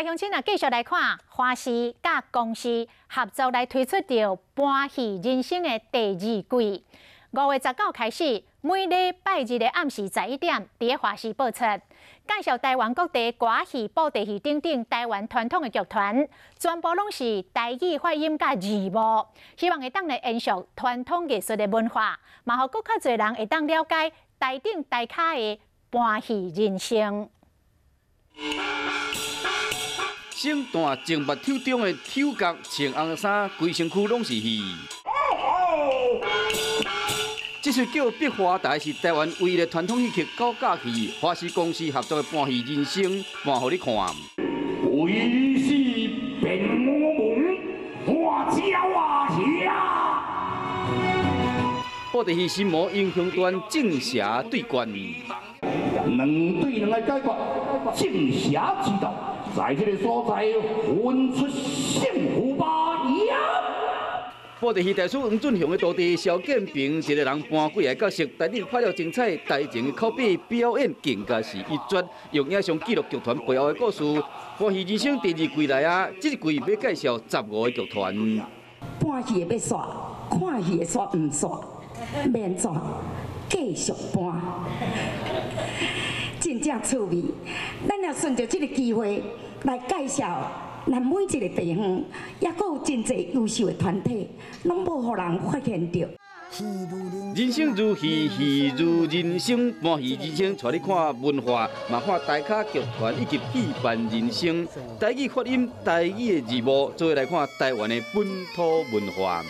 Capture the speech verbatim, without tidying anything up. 来乡亲啊，继续来看花市甲公司合作来推出着搬戏人生的第二季。五月十九开始，每礼拜日的暗时十一点，伫花市播出，介绍台湾各地歌戏、布袋戏等等台湾传统的剧团，全部拢是台语发音甲字幕，希望会当来延续传统艺术的文化，嘛，互更较侪人会当了解台顶台下的搬戏人生。 身段静脉抽中的手角穿红衫，规身躯拢是戏。这首叫《百花台》是台湾唯一的传统戏曲高架戏，花市公司合作的搬戏人生，搬给你看。为是变我们花鸟啊呀！布袋戏心魔英雄传正邪对决，两对两来解决正邪之道。 在这个所在，混出幸福吧！布袋戏大师黄俊雄的徒弟萧建平，一个人搬几个角色，台顶拍了精彩，台前的口碑表演更加是一绝，用影像记录剧团背后的故事。搬戏人生第二季来啊，这一季要介绍十五个剧团。搬戏的要煞，看戏的煞唔煞，免煞，继续搬。真正趣味，咱也顺着这个机会来介绍咱每一个地方，也阁有真侪优秀的团体，拢无互人发现到。人生如戏，戏如人生，搬戏人生，带你看文化，嘛看台下剧团以及戏班人生，台语发音，台语的字幕，做来看台湾的本土文化。